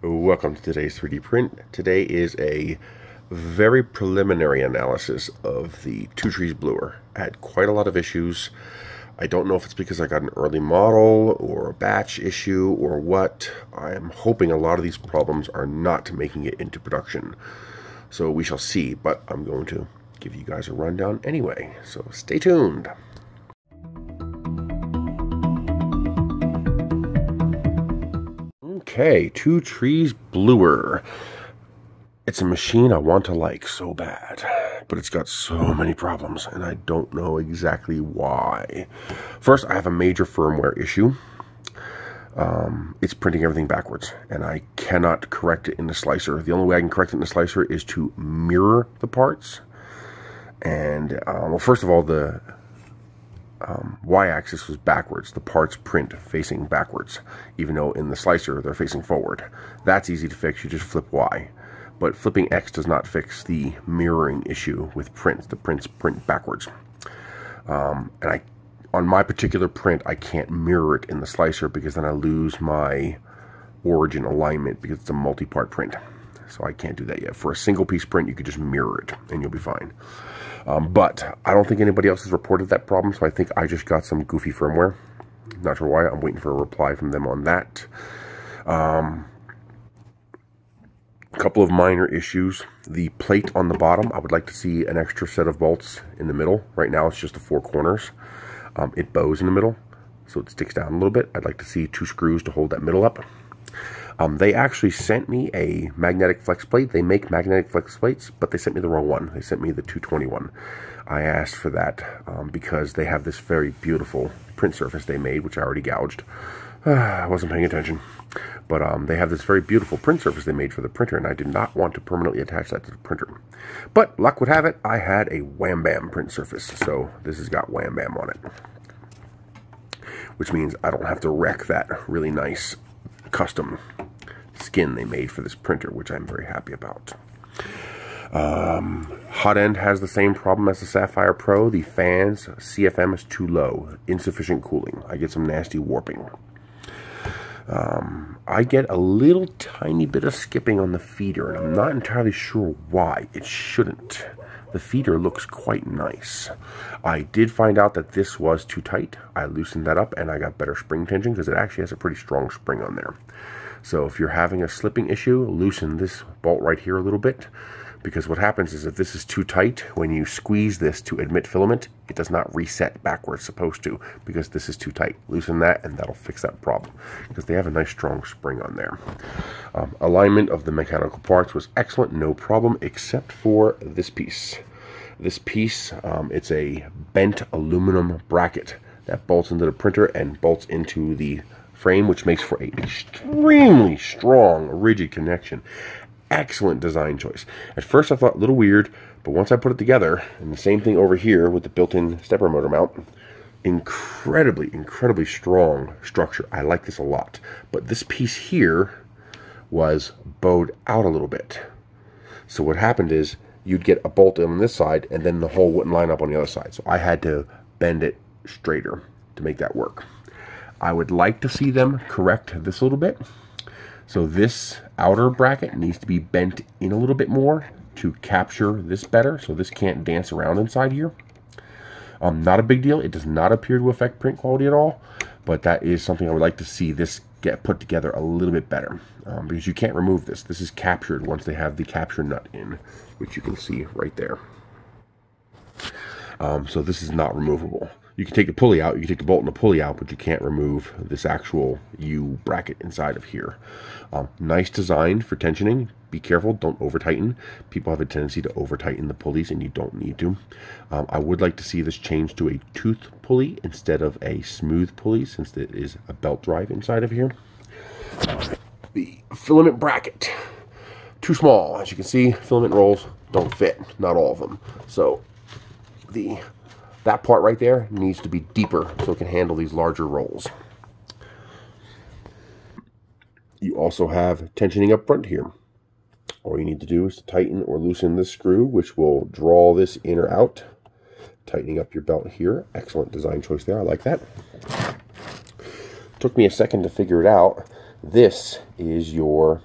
Welcome to today's 3D print. Today is a very preliminary analysis of the Two Trees Bluer. I had quite a lot of issues. I don't know if it's because I got an early model or a batch issue or what. I'm hoping a lot of these problems are not making it into production. So we shall see, but I'm going to give you guys a rundown anyway. So stay tuned. Okay, Two Trees Bluer. It's a machine I want to like so bad, but it's got so many problems, and I don't know exactly why. First, I have a major firmware issue. It's printing everything backwards, and I cannot correct it in the slicer. The only way I can correct it in the slicer is to mirror the parts. And, well, first of all, the y-axis was backwards. The parts print facing backwards, even though in the slicer they're facing forward. That's easy to fix. You just flip y. But flipping x does not fix the mirroring issue with prints. The prints print backwards. On my particular print, I can't mirror it in the slicer because then I lose my origin alignment because it's a multi-part print. So I can't do that yet. For a single piece print, you could just mirror it and you'll be fine. But I don't think anybody else has reported that problem, so I think I just got some goofy firmware. Not sure why. I'm waiting for a reply from them on that. Couple of minor issues. The plate on the bottom, I would like to see an extra set of bolts in the middle. Right now it's just the four corners. It bows in the middle, so it sticks down a little bit. I'd like to see two screws to hold that middle up. They actually sent me a magnetic flex plate. They make magnetic flex plates, but they sent me the wrong one. They sent me the 221. I asked for that because they have this very beautiful print surface they made, which I already gouged. I wasn't paying attention. But they have this very beautiful print surface they made for the printer, and I did not want to permanently attach that to the printer. But luck would have it, I had a Wham Bam print surface, so this has got Wham Bam on it. Which means I don't have to wreck that really nice custom skin they made for this printer, which I'm very happy about. Hot end has the same problem as the Sapphire Pro. The fan's CFM is too low, insufficient cooling. I get some nasty warping. I get a little tiny bit of skipping on the feeder, and I'm not entirely sure why. It shouldn't. The feeder looks quite nice. I did find out that this was too tight. I loosened that up, and I got better spring tension because it actually has a pretty strong spring on there. So if you're having a slipping issue, loosen this bolt right here a little bit, because what happens is if this is too tight, when you squeeze this to admit filament, it does not reset back where it's supposed to because this is too tight. Loosen that and that'll fix that problem because they have a nice strong spring on there. Alignment of the mechanical parts was excellent, no problem, except for this piece. This piece, it's a bent aluminum bracket that bolts into the printer and bolts into the frame, which makes for an extremely strong, rigid connection. Excellent design choice. At first I thought a little weird, but once I put it together, and the same thing over here with the built-in stepper motor mount, incredibly strong structure. I like this a lot. But this piece here was bowed out a little bit. So what happened is you'd get a bolt on this side and then the hole wouldn't line up on the other side. So I had to bend it straighter to make that work. I would like to see them correct this a little bit. So this outer bracket needs to be bent in a little bit more to capture this better, so this can't dance around inside here. Not a big deal. It does not appear to affect print quality at all, but that is something I would like to see this get put together a little bit better, because you can't remove this. This is captured once they have the capture nut in, which you can see right there. So this is not removable. You can take the pulley out, you can take the bolt and the pulley out, but you can't remove this actual U bracket inside of here. Nice design for tensioning. Be careful, don't over-tighten. People have a tendency to over-tighten the pulleys, and you don't need to. I would like to see this change to a tooth pulley instead of a smooth pulley, since it is a belt drive inside of here. The filament bracket. Too small. As you can see, filament rolls don't fit. Not all of them. So, that part right there needs to be deeper so it can handle these larger rolls. You also have tensioning up front here. All you need to do is to tighten or loosen this screw, which will draw this in or out. Tightening up your belt here. Excellent design choice there. I like that. Took me a second to figure it out. This is your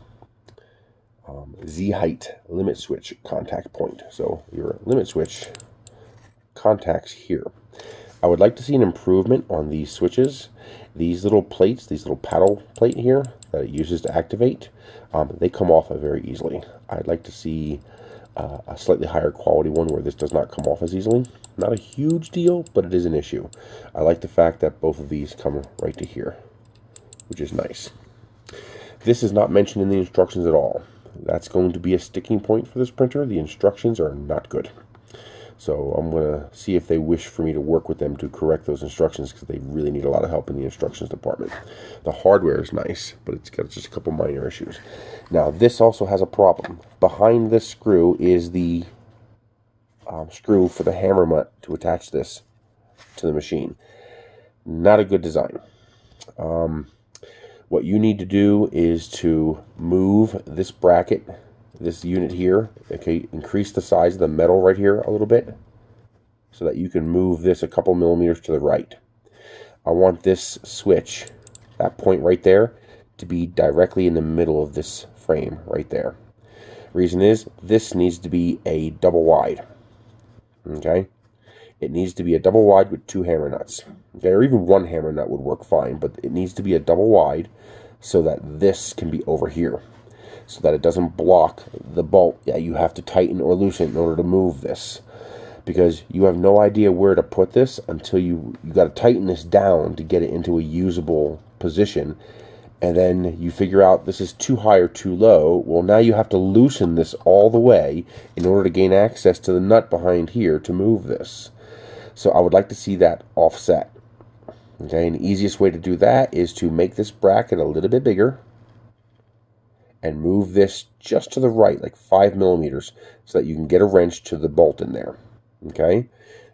Z height limit switch contact point. So your limit switch contacts here. I would like to see an improvement on these switches. These little plates, these little paddle plate here that it uses to activate, they come off very easily. I'd like to see a slightly higher quality one where this does not come off as easily. Not a huge deal, but it is an issue. I like the fact that both of these come right to here, which is nice. This is not mentioned in the instructions at all. That's going to be a sticking point for this printer. The instructions are not good. So I'm going to see if they wish for me to work with them to correct those instructions, because they really need a lot of help in the instructions department. The hardware is nice, but it's got just a couple minor issues. Now, this also has a problem. Behind this screw is the screw for the hammer nut to attach this to the machine. Not a good design. What you need to do is to move this bracket, this unit here, okay, increase the size of the metal right here a little bit so that you can move this a couple millimeters to the right. I want this switch, that point right there, to be directly in the middle of this frame right there. Reason is, this needs to be a double wide, okay? It needs to be a double wide with two hammer nuts, okay? Or even one hammer nut would work fine, but it needs to be a double wide so that this can be over here, so that it doesn't block the bolt that you have to tighten or loosen in order to move this, because you have no idea where to put this until you got to tighten this down to get it into a usable position, and then you figure out this is too high or too low. Well, now you have to loosen this all the way in order to gain access to the nut behind here to move this. So I would like to see that offset. Okay, and the easiest way to do that is to make this bracket a little bit bigger and move this just to the right, like 5 millimeters, so that you can get a wrench to the bolt in there, okay?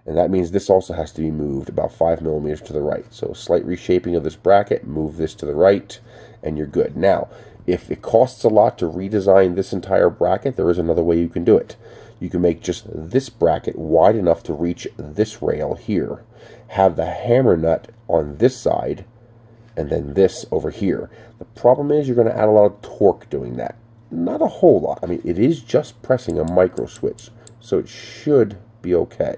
And that means this also has to be moved about 5 millimeters to the right. So a slight reshaping of this bracket, move this to the right, and you're good. Now, if it costs a lot to redesign this entire bracket, there is another way you can do it. You can make just this bracket wide enough to reach this rail here. Have the hammer nut on this side, and then this over here. The problem is you're going to add a lot of torque doing that. Not a whole lot. I mean, it is just pressing a micro switch, so it should be okay.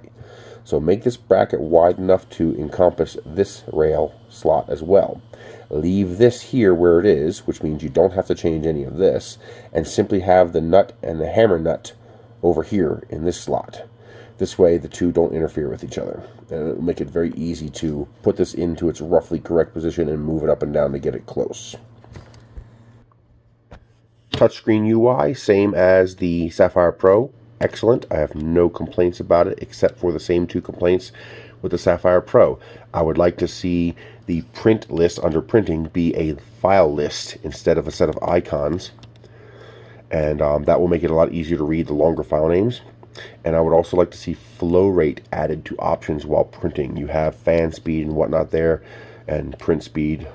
So make this bracket wide enough to encompass this rail slot as well. Leave this here where it is, which means you don't have to change any of this, and simply have the nut and the hammer nut over here in this slot. This way, the two don't interfere with each other, and it'll make it very easy to put this into its roughly correct position and move it up and down to get it close. Touchscreen UI, same as the Sapphire Pro. Excellent. I have no complaints about it, except for the same two complaints with the Sapphire Pro. I would like to see the print list under printing be a file list instead of a set of icons, and that will make it a lot easier to read the longer file names. And I would also like to see flow rate added to options while printing. You have fan speed and whatnot there, and print speed,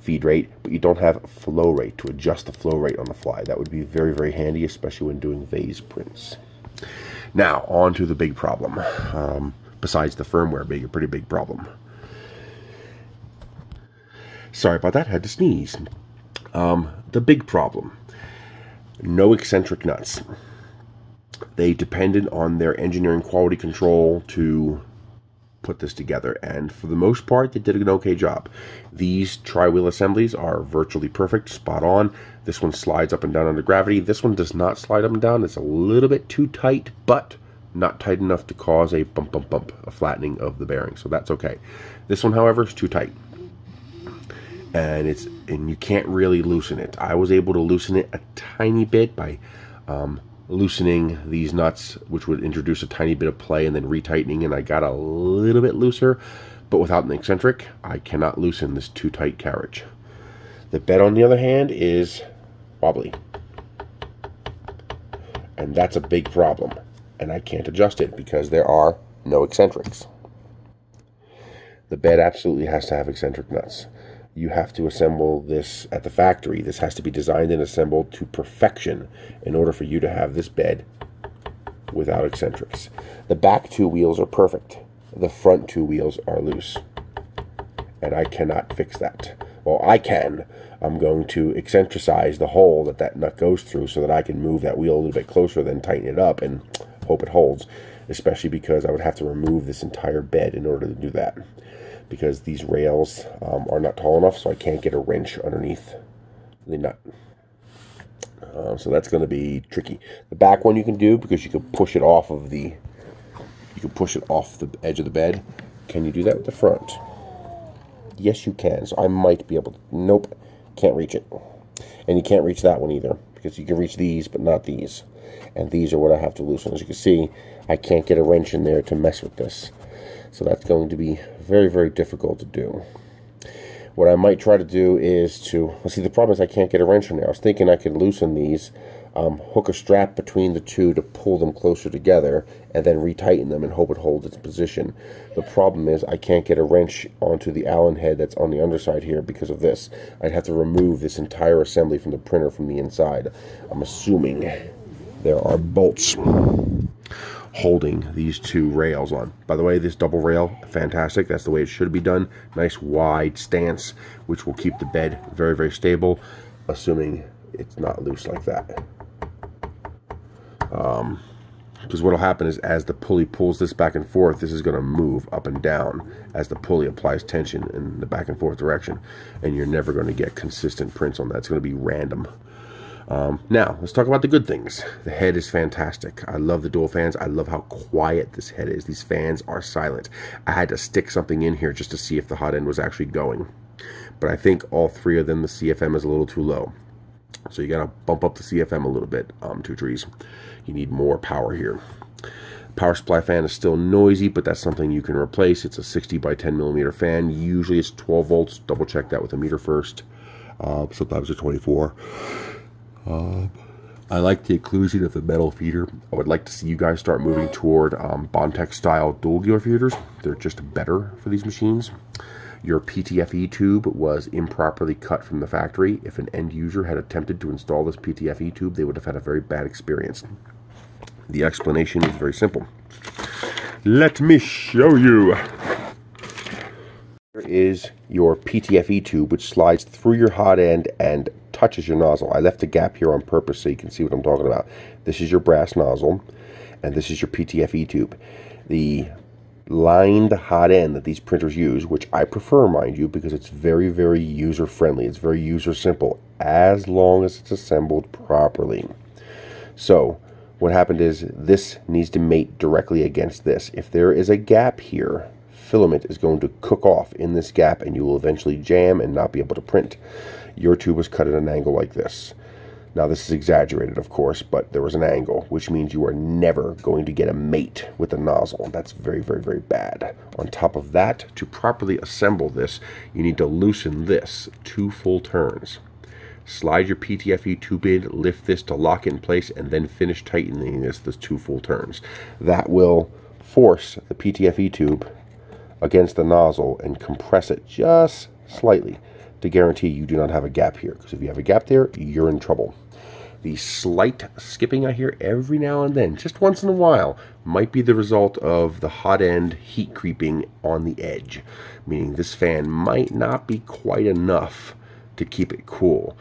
feed rate, but you don't have flow rate to adjust the flow rate on the fly. That would be very, very handy, especially when doing vase prints. Now, on to the big problem. Besides the firmware being a pretty big problem. Sorry about that, I had to sneeze. The big problem. No eccentric nuts. They depended on their engineering quality control to put this together, and for the most part, they did an okay job. These tri-wheel assemblies are virtually perfect, spot on. This one slides up and down under gravity. This one does not slide up and down. It's a little bit too tight, but not tight enough to cause a bump, bump, bump, a flattening of the bearing, so that's okay. This one, however, is too tight, and you can't really loosen it. I was able to loosen it a tiny bit by loosening these nuts, which would introduce a tiny bit of play, and then retightening, and I got a little bit looser, but without an eccentric, I cannot loosen this too tight carriage. The bed, on the other hand, is wobbly, and that's a big problem, and I can't adjust it because there are no eccentrics. The bed absolutely has to have eccentric nuts. You have to assemble this at the factory. This has to be designed and assembled to perfection in order for you to have this bed without eccentrics. The back two wheels are perfect. The front two wheels are loose. And I cannot fix that. Well, I can. I'm going to eccentricize the hole that that nut goes through so that I can move that wheel a little bit closer, then tighten it up and hope it holds, especially because I would have to remove this entire bed in order to do that, because these rails are not tall enough, so I can't get a wrench underneath the nut. So that's going to be tricky. The back one you can do, because you can push it off of the, you can push it off the edge of the bed. Can you do that with the front? Yes, you can. So I might be able to. Nope, can't reach it. And you can't reach that one either, because you can reach these, but not these. And these are what I have to loosen. As you can see, I can't get a wrench in there to mess with this. So that's going to be very, very difficult to do. What I might try to do is to, see, the problem is I can't get a wrench in there. I was thinking I could loosen these, hook a strap between the two to pull them closer together, and then retighten them and hope it holds its position. The problem is I can't get a wrench onto the Allen head that's on the underside here because of this. I'd have to remove this entire assembly from the printer from the inside. I'm assuming there are bolts holding these two rails on. By the way, this double rail, fantastic. That's the way it should be done. Nice wide stance, which will keep the bed very, very stable, assuming it's not loose like that. Because what will happen is as the pulley pulls this back and forth, this is going to move up and down as the pulley applies tension in the back and forth direction. And you're never going to get consistent prints on that. It's going to be random. Now, let's talk about the good things. The head is fantastic. I love the dual fans. I love how quiet this head is. These fans are silent. I had to stick something in here just to see if the hot end was actually going. But I think all three of them, the CFM is a little too low. So you gotta bump up the CFM a little bit, Two Trees. You need more power here. Power supply fan is still noisy, but that's something you can replace. It's a 60 by 10 millimeter fan. Usually it's 12 volts. Double check that with a meter first. Sometimes it's 24. I like the occlusion of the metal feeder. I would like to see you guys start moving toward Bondtech style dual gear feeders. They're just better for these machines. Your PTFE tube was improperly cut from the factory. If an end user had attempted to install this PTFE tube, they would have had a very bad experience. The explanation is very simple. Let me show you. Here is your PTFE tube, which slides through your hot end and touches your nozzle. I left a gap here on purpose so you can see what I'm talking about. This is your brass nozzle, and this is your PTFE tube. The lined hot end that these printers use, which I prefer, mind you, because it's very, very user-friendly. It's very user-simple, as long as it's assembled properly. So, what happened is this needs to mate directly against this. If there is a gap here, filament is going to cook off in this gap, and you will eventually jam and not be able to print. Your tube was cut at an angle like this. Now, this is exaggerated, of course, but there was an angle, which means you are never going to get a mate with the nozzle. That's very, very, very bad. On top of that, to properly assemble this, you need to loosen this 2 full turns. Slide your PTFE tube in, lift this to lock in place, and then finish tightening this 2 full turns. That will force the PTFE tube against the nozzle and compress it just slightly to guarantee you do not have a gap here, because if you have a gap there, you're in trouble. The slight skipping I hear every now and then, just once in a while, might be the result of the hot end heat creeping on the edge, meaning this fan might not be quite enough to keep it cool.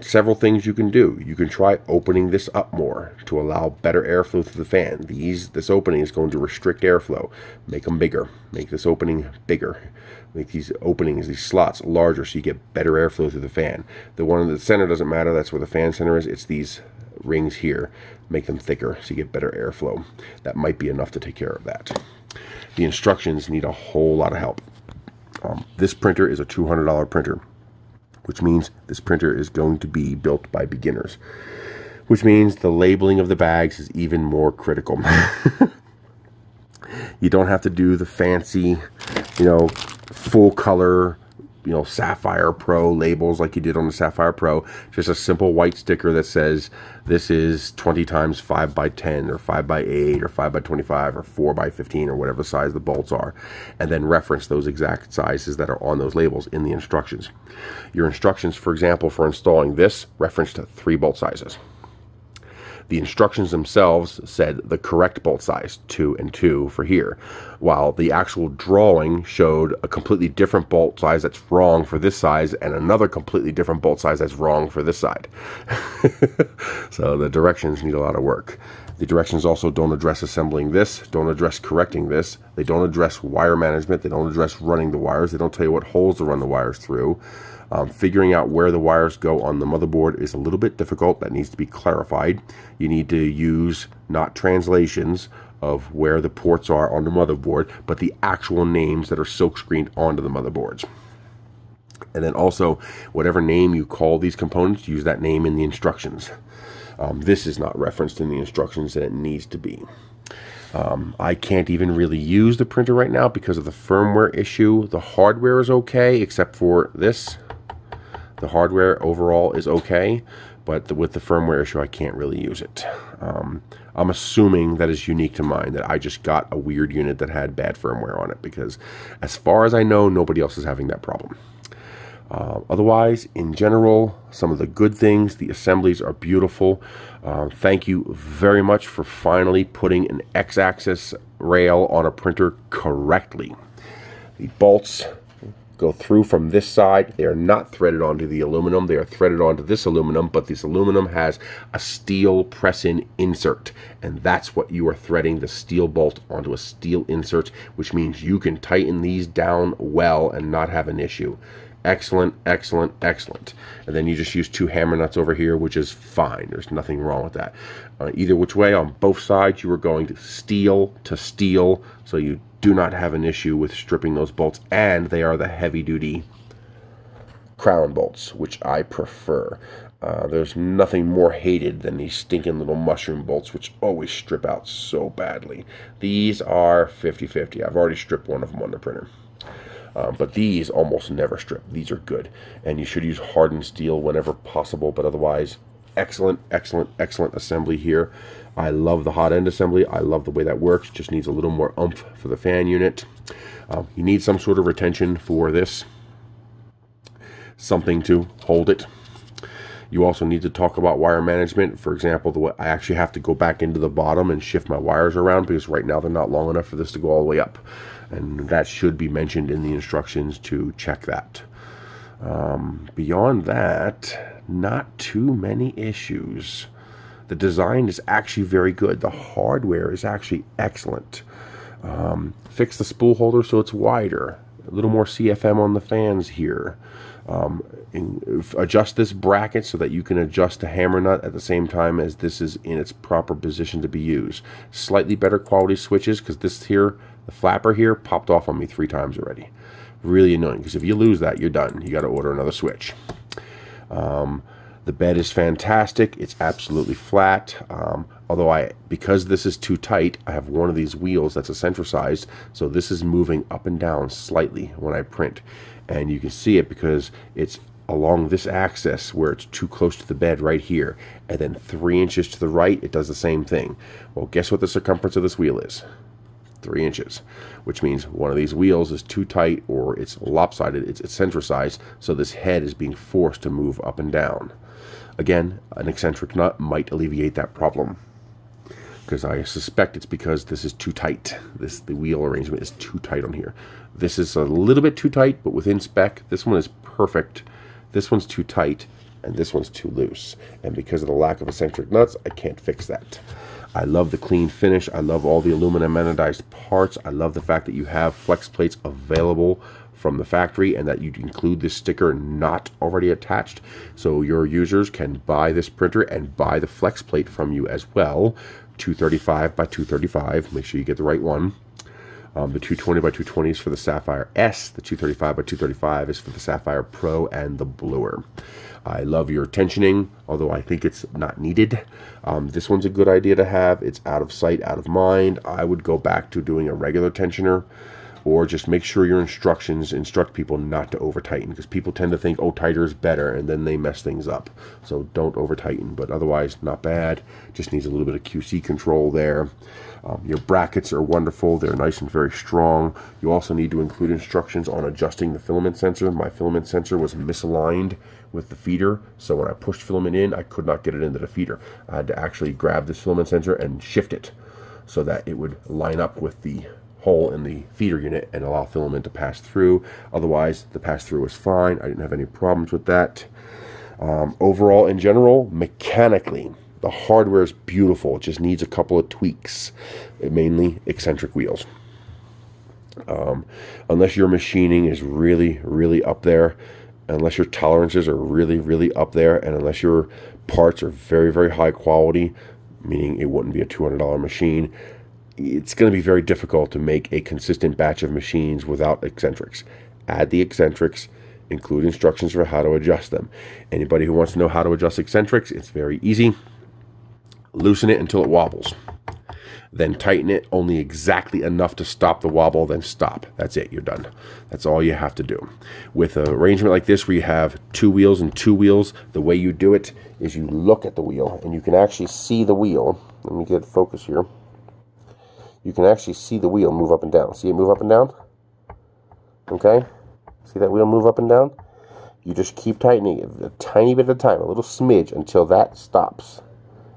Several things you can do. You can try opening this up more to allow better airflow through the fan. This opening is going to restrict airflow. Make them bigger. Make this opening bigger. Make these openings, these slots, larger so you get better airflow through the fan. The one in the center doesn't matter. That's where the fan center is. It's these rings here. Make them thicker so you get better airflow. That might be enough to take care of that. The instructions need a whole lot of help. This printer is a $200 printer, which means this printer is going to be built by beginners, which means the labeling of the bags is even more critical. You don't have to do the fancy, full color, Sapphire Pro labels like you did on the Sapphire Pro. Just a simple white sticker that says this is 20 times 5 by 10 or 5 by 8 or 5 by 25 or 4 by 15 or whatever size the bolts are, and then reference those exact sizes that are on those labels in the instructions. Your instructions, for example, for installing this reference to 3 bolt sizes. The instructions themselves said the correct bolt size, 2 and 2 for here, while the actual drawing showed a completely different bolt size that's wrong for this size and another completely different bolt size that's wrong for this side. So the directions need a lot of work. The directions also don't address assembling this, don't address correcting this, they don't address wire management, they don't address running the wires, they don't tell you what holes to run the wires through. Figuring out where the wires go on the motherboard is a little bit difficult. That needs to be clarified. You need to use not translations of where the ports are on the motherboard, but the actual names that are silkscreened onto the motherboards. And then also, whatever name you call these components, use that name in the instructions. This is not referenced in the instructions, and it needs to be. I can't even really use the printer right now because of the firmware issue. The hardware is okay, except for this. The hardware overall is okay, but with the firmware issue, I can't really use it. I'm assuming that is unique to mine, that I just got a weird unit that had bad firmware on it, because as far as I know, nobody else is having that problem. Otherwise, in general, some of the good things, the assemblies are beautiful. Thank you very much for finally putting an X-axis rail on a printer correctly. The bolts go through from this side. They are not threaded onto the aluminum. They are threaded onto this aluminum, but this aluminum has a steel press-in insert, and that's what you are threading, the steel bolt onto a steel insert, which means you can tighten these down well and not have an issue. Excellent, excellent, excellent. And then you just use 2 hammer nuts over here, which is fine. There's nothing wrong with that. Either which way, on both sides, you are going to steel, so you do not have an issue with stripping those bolts, and they are the heavy-duty crown bolts, which I prefer. There's nothing more hated than these stinking little mushroom bolts, which always strip out so badly. These are 50-50. I've already stripped one of them on the printer. But these almost never strip. These are good, and you should use hardened steel whenever possible, but otherwise, excellent, excellent, excellent assembly here. I love the hot end assembly. I love the way that works. Just needs a little more oomph for the fan unit. You need some sort of retention for this, something to hold it. You also need to talk about wire management. For example, the way I actually have to go back into the bottom and shift my wires around, because right now they're not long enough for this to go all the way up. And that should be mentioned in the instructions to check that. Beyond that, not too many issues. The design is actually very good. The hardware is actually excellent. Fix the spool holder so it's wider. A little more CFM on the fans here. Adjust this bracket so that you can adjust the hammer nut at the same time as this is in its proper position to be used. Slightly better quality switches, because this here, the flapper here, popped off on me 3 times already. Really annoying, because if you lose that, you're done. You got to order another switch. The bed is fantastic. It's absolutely flat. Although because this is too tight, I have one of these wheels that's eccentricized, so this is moving up and down slightly when I print. And you can see it because it's along this axis where it's too close to the bed right here. And then 3 inches to the right, it does the same thing. Well, guess what the circumference of this wheel is? 3 inches, which means one of these wheels is too tight, or it's lopsided, it's eccentricized, so this head is being forced to move up and down. Again, an eccentric nut might alleviate that problem, because I suspect it's because this is too tight. The wheel arrangement is too tight on here. This is a little bit too tight, but within spec. This one is perfect. This one's too tight, and this one's too loose. And because of the lack of eccentric nuts, I can't fix that. I love the clean finish. I love all the aluminum anodized parts. I love the fact that you have flex plates available from the factory, and that you include this sticker not already attached, so your users can buy this printer and buy the flex plate from you as well. 235 by 235. Make sure you get the right one. The 220 by 220 is for the Sapphire S. The 235 by 235 is for the Sapphire Pro and the Bluer. I love your tensioning, although I think it's not needed. This one's a good idea to have. It's out of sight, out of mind. I would go back to doing a regular tensioner. or just make sure your instructions instruct people not to over tighten, because people tend to think, oh, tighter is better, and then they mess things up. So don't over tighten, but otherwise not bad. Just needs a little bit of QC control there. Your brackets are wonderful. They're nice and very strong. You also need to include instructions on adjusting the filament sensor. My filament sensor was misaligned with the feeder, so when I pushed filament in, I could not get it into the feeder. I had to actually grab this filament sensor and shift it so that it would line up with the hole in the feeder unit and allow filament to pass through. Otherwise, the pass-through was fine. I didn't have any problems with that. Overall, in general, mechanically, the hardware is beautiful. It just needs a couple of tweaks, mainly eccentric wheels. Unless your machining is really, really up there, unless your tolerances are really, really up there, and unless your parts are very, very high quality, meaning it wouldn't be a $200 machine, it's going to be very difficult to make a consistent batch of machines without eccentrics. Add the eccentrics, include instructions for how to adjust them. Anybody who wants to know how to adjust eccentrics, it's very easy. Loosen it until it wobbles. Then tighten it only exactly enough to stop the wobble, then stop. That's it, you're done. That's all you have to do. With an arrangement like this where you have two wheels and two wheels, the way you do it is you look at the wheel, and you can actually see the wheel. Let me get focus here. You can actually see the wheel move up and down. See it move up and down? Okay? See that wheel move up and down? You just keep tightening it a tiny bit at a time, a little smidge, until that stops.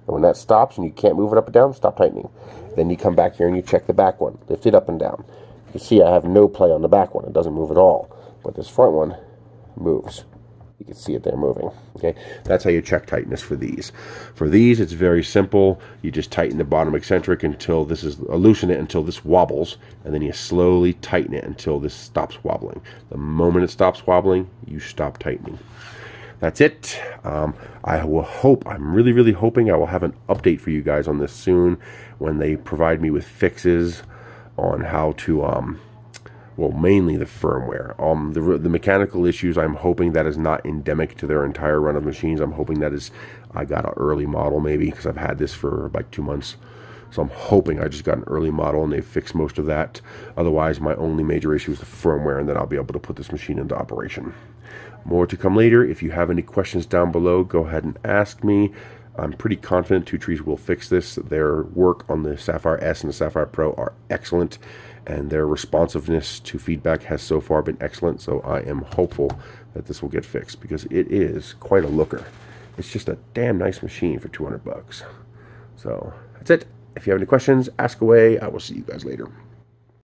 And when that stops and you can't move it up and down, stop tightening. Then you come back here and you check the back one. Lift it up and down. You can see I have no play on the back one. It doesn't move at all. But this front one moves. You can see it there moving. Okay, that's how you check tightness for these. For these, it's very simple. You just tighten the bottom eccentric until this is, loosen it until this wobbles, and then you slowly tighten it until this stops wobbling. The moment it stops wobbling, you stop tightening. That's it. I'm really hoping I will have an update for you guys on this soon when they provide me with fixes on how to, well, mainly the firmware. The mechanical issues, I'm hoping that is not endemic to their entire run of machines. I'm hoping that is, I got an early model maybe, because I've had this for like 2 months. So I'm hoping I just got an early model and they fixed most of that. Otherwise, my only major issue is the firmware, and then I'll be able to put this machine into operation. More to come later. If you have any questions down below, go ahead and ask me. I'm pretty confident Two Trees will fix this. Their work on the Sapphire S and the Sapphire Pro are excellent, and their responsiveness to feedback has so far been excellent, so I am hopeful that this will get fixed, because it is quite a looker. It's just a damn nice machine for $200 bucks. So that's it. If you have any questions, ask away. I will see you guys later.